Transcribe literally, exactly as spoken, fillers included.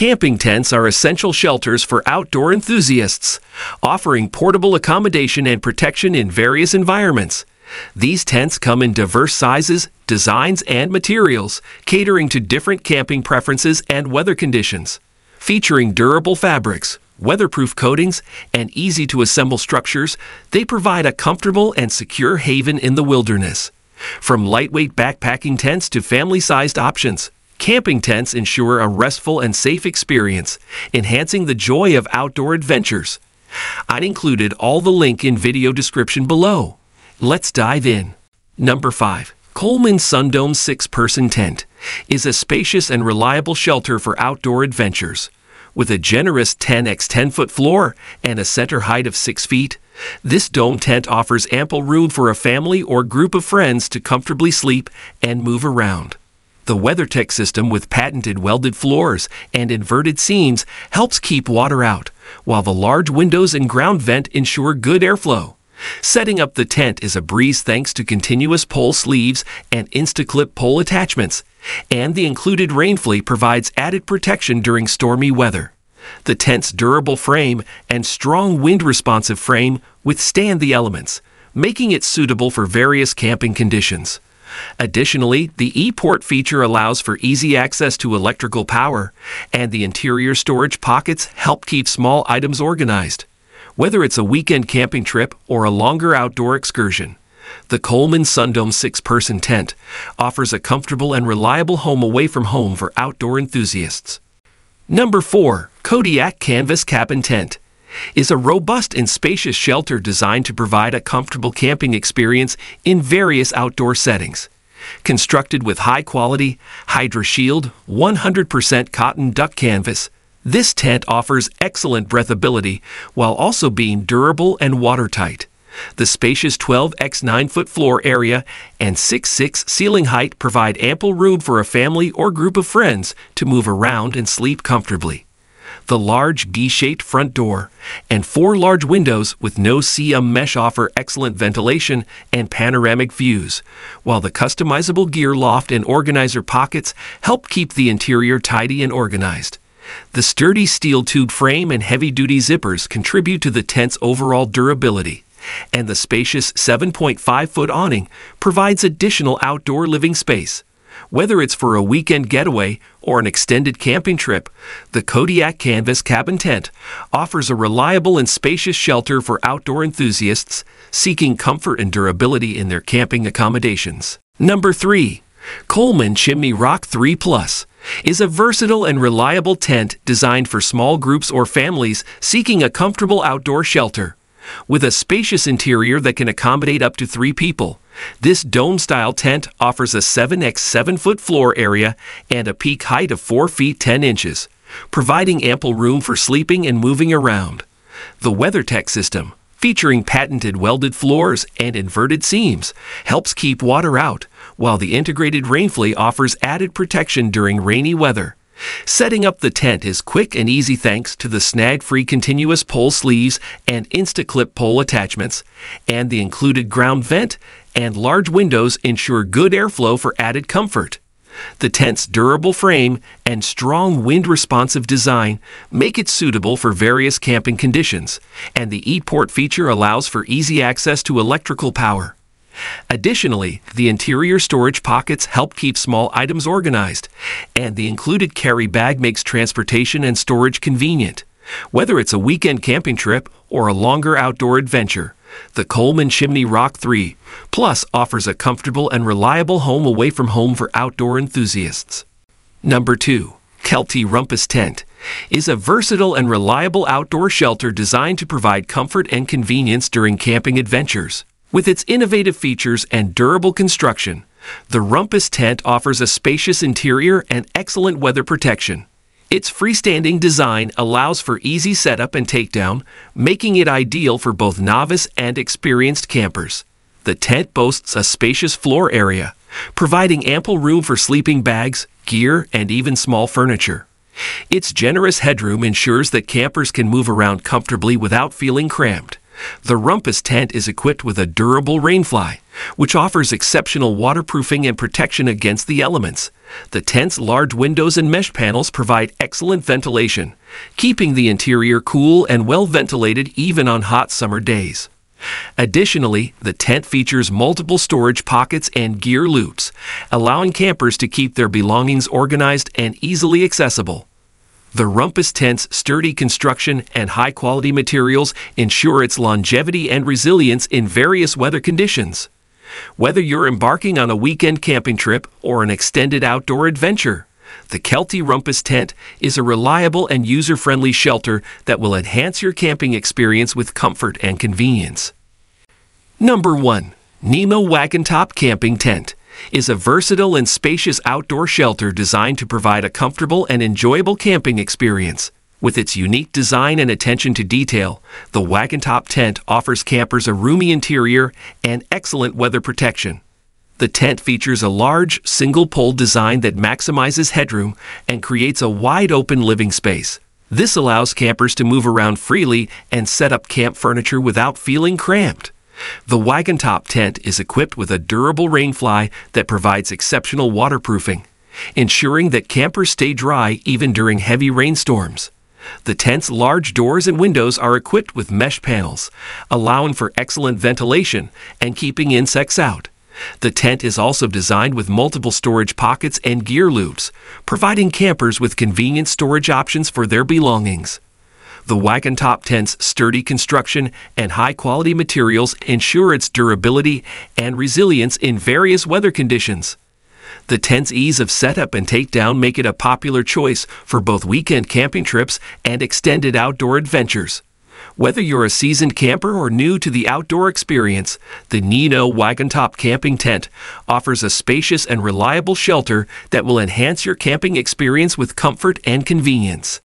Camping tents are essential shelters for outdoor enthusiasts, offering portable accommodation and protection in various environments. These tents come in diverse sizes, designs, and materials, catering to different camping preferences and weather conditions. Featuring durable fabrics, weatherproof coatings, and easy-to-assemble structures, they provide a comfortable and secure haven in the wilderness. From lightweight backpacking tents to family-sized options, camping tents ensure a restful and safe experience, enhancing the joy of outdoor adventures. I'd included all the link in video description below. Let's dive in. Number five. Coleman Sundome six-person tent is a spacious and reliable shelter for outdoor adventures. With a generous ten by ten foot floor and a center height of six feet, this dome tent offers ample room for a family or group of friends to comfortably sleep and move around. The WeatherTech system with patented welded floors and inverted seams helps keep water out, while the large windows and ground vent ensure good airflow. Setting up the tent is a breeze thanks to continuous pole sleeves and Instaclip pole attachments, and the included rain fleece provides added protection during stormy weather. The tent's durable frame and strong wind-responsive frame withstand the elements, making it suitable for various camping conditions. Additionally, the e-port feature allows for easy access to electrical power, and the interior storage pockets help keep small items organized. Whether it's a weekend camping trip or a longer outdoor excursion, the Coleman Sundome six-person tent offers a comfortable and reliable home away from home for outdoor enthusiasts. Number four. Kodiak Canvas Cabin Tent is a robust and spacious shelter designed to provide a comfortable camping experience in various outdoor settings. Constructed with high-quality HydraShield one hundred percent cotton duck canvas, this tent offers excellent breathability while also being durable and watertight. The spacious twelve by nine foot floor area and six foot six ceiling height provide ample room for a family or group of friends to move around and sleep comfortably. The large D-shaped front door and four large windows with no C M mesh offer excellent ventilation and panoramic views, while the customizable gear loft and organizer pockets help keep the interior tidy and organized. The sturdy steel tube frame and heavy-duty zippers contribute to the tent's overall durability, and the spacious seven point five foot awning provides additional outdoor living space. Whether it's for a weekend getaway or an extended camping trip, the Kodiak Canvas Cabin Tent offers a reliable and spacious shelter for outdoor enthusiasts seeking comfort and durability in their camping accommodations. Number three. Coleman Chimney Rock three plus is a versatile and reliable tent designed for small groups or families seeking a comfortable outdoor shelter. With a spacious interior that can accommodate up to three people, this dome-style tent offers a seven by seven foot floor area and a peak height of four feet ten inches, providing ample room for sleeping and moving around. The WeatherTech system, featuring patented welded floors and inverted seams, helps keep water out, while the integrated rain fleece offers added protection during rainy weather. Setting up the tent is quick and easy thanks to the snag-free continuous pole sleeves and Instaclip pole attachments, and the included ground vent and large windows ensure good airflow for added comfort. The tent's durable frame and strong wind-responsive design make it suitable for various camping conditions, and the e-port feature allows for easy access to electrical power. Additionally, the interior storage pockets help keep small items organized, and the included carry bag makes transportation and storage convenient. Whether it's a weekend camping trip or a longer outdoor adventure, the Coleman Chimney Rock three plus offers a comfortable and reliable home away from home for outdoor enthusiasts. Number two. Kelty Rumpus Tent is a versatile and reliable outdoor shelter designed to provide comfort and convenience during camping adventures. With its innovative features and durable construction, the Rumpus Tent offers a spacious interior and excellent weather protection. Its freestanding design allows for easy setup and takedown, making it ideal for both novice and experienced campers. The tent boasts a spacious floor area, providing ample room for sleeping bags, gear, and even small furniture. Its generous headroom ensures that campers can move around comfortably without feeling cramped. The Rumpus tent is equipped with a durable rainfly, which offers exceptional waterproofing and protection against the elements. The tent's large windows and mesh panels provide excellent ventilation, keeping the interior cool and well ventilated even on hot summer days. Additionally, the tent features multiple storage pockets and gear loops, allowing campers to keep their belongings organized and easily accessible. The Rumpus tent's sturdy construction and high-quality materials ensure its longevity and resilience in various weather conditions. Whether you're embarking on a weekend camping trip or an extended outdoor adventure, the Kelty Rumpus tent is a reliable and user-friendly shelter that will enhance your camping experience with comfort and convenience. Number one. Nemo Wagontop Camping Tent is a versatile and spacious outdoor shelter designed to provide a comfortable and enjoyable camping experience. With its unique design and attention to detail, the Wagontop tent offers campers a roomy interior and excellent weather protection. The tent features a large, single-pole design that maximizes headroom and creates a wide-open living space. This allows campers to move around freely and set up camp furniture without feeling cramped. The Wagontop tent is equipped with a durable rainfly that provides exceptional waterproofing, ensuring that campers stay dry even during heavy rainstorms. The tent's large doors and windows are equipped with mesh panels, allowing for excellent ventilation and keeping insects out. The tent is also designed with multiple storage pockets and gear loops, providing campers with convenient storage options for their belongings. The Wagontop tent's sturdy construction and high-quality materials ensure its durability and resilience in various weather conditions. The tent's ease of setup and takedown make it a popular choice for both weekend camping trips and extended outdoor adventures. Whether you're a seasoned camper or new to the outdoor experience, the Nemo Wagontop Camping Tent offers a spacious and reliable shelter that will enhance your camping experience with comfort and convenience.